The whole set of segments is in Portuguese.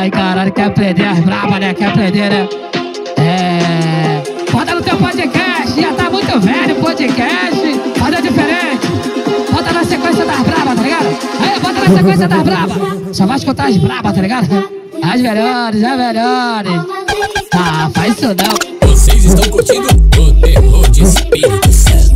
Ai, caralho, quer aprender as brabas, né? Quer aprender, né? É... Bota no teu podcast, já tá muito velho o podcast. Bota diferente. Bota na sequência das brabas, tá ligado? Aí, bota na sequência das brabas. Só vai escutar as brabas, tá ligado? As melhores, as melhores. Ah, faz isso não. Vocês estão curtindo o terror de Espírito Santo.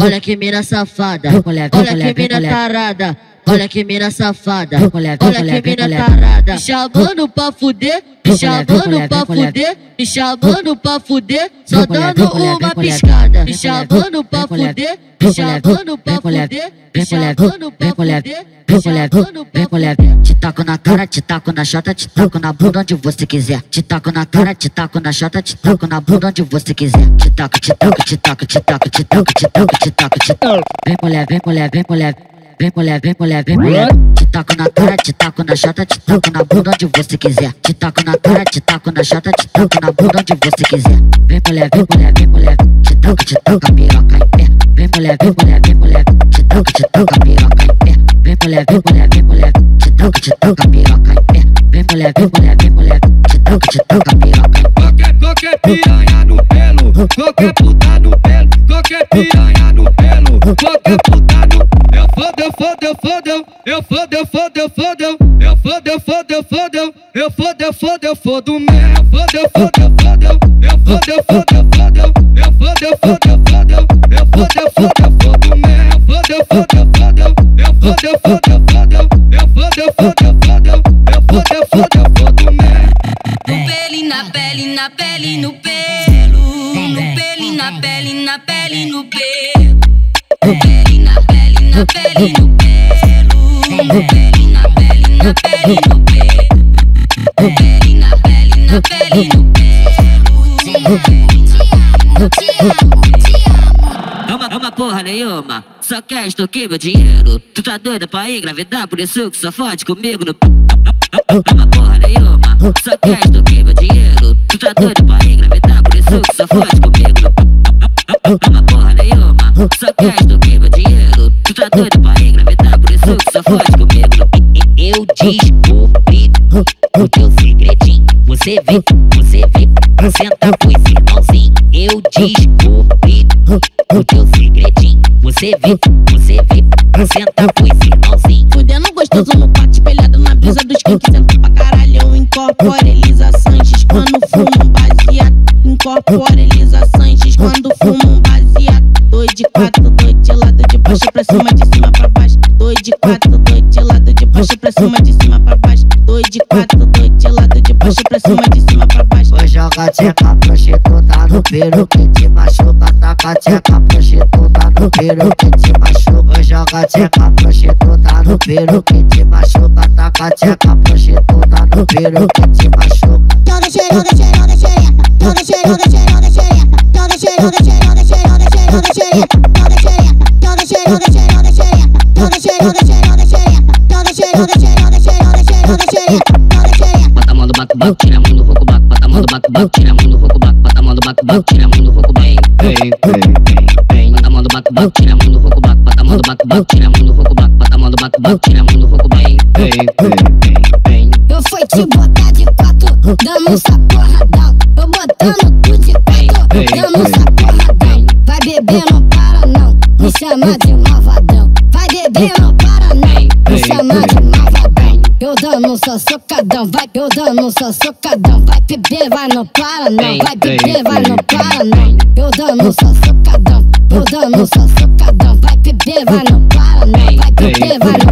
Olha que mina safada, olha que mina tarada, olha que mina safada, olha que mina tarada. Me chamando pra fuder, me chamando pra fuder, me chamando pra fuder, só dando uma piscada. Me chamando pra fuder, me chamando pra fuder, me chamando pra fuder, me chamando pra fuder. Te taco na cara, te taco na chota, te taco na bunda onde você quiser. Te taco na cara, te taco na chota, te taco na bunda onde você quiser. Te taco, te taco, te taco, te taco, te taco, te taco, te taco, te taco. Vem mulher, vem mulher, vem mulher. Vem mulher, vem mulher, vem mulher. Te taco na cara, te taco na chata, te taco na bunda onde você quiser. Te taco na cara, te taco na chata, te taco na bunda onde você quiser. Vem mulher, vem mulher, vem mulher. Te taco, piroca em pé. Vem mulher, vem mulher, vem mulher. Te taco, piroca em pé. Vem mulher, vem mulher, vem mulher. Te taco, piroca em pé. Vem mulher, vem mulher, vem mulher. Te taco, piroca em pé. Qualquer piranha no pelo, qualquer puta no pelo, qualquer piranha no pelo, qualquer puta no pelo. Fodeu, fodeu, fodeu, eu fodeu, fodeu, fodeu, eu fodeu, fodeu, fodeu, eu fodeu, fodeu, fodeu, eu fodeu, fodeu, fodeu, eu fodeu, fodeu, fodeu, eu fodeu, fodeu, fodeu, eu fodeu, fodeu, fodeu, eu fodeu, fodeu, fodeu, eu fodeu, fodeu, fodeu, eu fodeu, fodeu, fodeu, eu fodeu, fodeu, fodeu, no pele, na pele, na pele, no pelo, no pele, na pele, na pele, no pelo. Na pele, no pelo, na pele, na pele, na pele, no pelo, na pele, na pele, no pelo. É uma porra nenhuma, só quer extorquir meu dinheiro. Tu tá doida pra engravidar, por isso que só fode comigo no... É uma porra nenhuma, só quer extorquir meu dinheiro. Tu tá doida pra engravidar, por isso que só fode comigo no... É uma porra nenhuma, só quer extorquir meu dinheiro. Tu tá doido pra engravidar, por isso que só fode comigo. Eu descobri o teu segredinho. Você vê, senta com esse irmãozinho. Eu descobri o teu segredinho. Você vê, senta com esse irmãozinho. Fudendo gostoso no pátio, espelhado na brisa dos kicks. Senta pra caralho, eu incorporo Elisa Sanches. Quando fumo um baseado, incorporo Elisa Sanches. Quando fumo um baseado, 2 de 4, 2 de lado de baixo pra cima, de cima pra baixo. 2 de 4, 2 de lado de baixo pra cima, de cima pra baixo. 2 de 4, 2 de lado de baixo pra cima, de cima pra baixo. Vai jogar tcheca, prostituta no pelo que te machuca. Taca tcheca, prostituta no pelo que te machuca. Vai jogar tcheca, prostituta no pelo que te machuca. Taca tcheca, prostituta no pelo que te machuca. Joga xeroga, xeroga, xereca. Joga xeroga, xeroga, xereca. Joga xeroga, xeroga, xeroga, xeroga, xereca. Joga xereca, joga xeroga, xeroga, xereca. Joga xeroga, xeroga, xereca. Joga xeroga, xeroga, xeroga, xereca. Bota a mão no baco, baco, tira a mão do roco, baco, bota a mão. mando bac bac, tira mando roco bac, mata mando bac bac, tira mando roco bem, bem, bem, bem, mata mando bac bac, tira mando roco bac, mata mando bac bac, tira mando roco bac, mata mando bac bac, tira mando roco bem, bem, bem, bem. Eu fui te botar de quatro, dando essa porradão, tô botando tu de quatro, dando essa porradão. Vai beber não para não, me chama de malvadão. Vai beber não para não, me chama de malvadão. Eu dando só socadão, vai, eu dando só socadão, vai beber, vai não para não, vai beber, vai não para não. Eu dando só socadão, eu dando só socadão, vai beber, vai não para não, vai beber, vai não para não.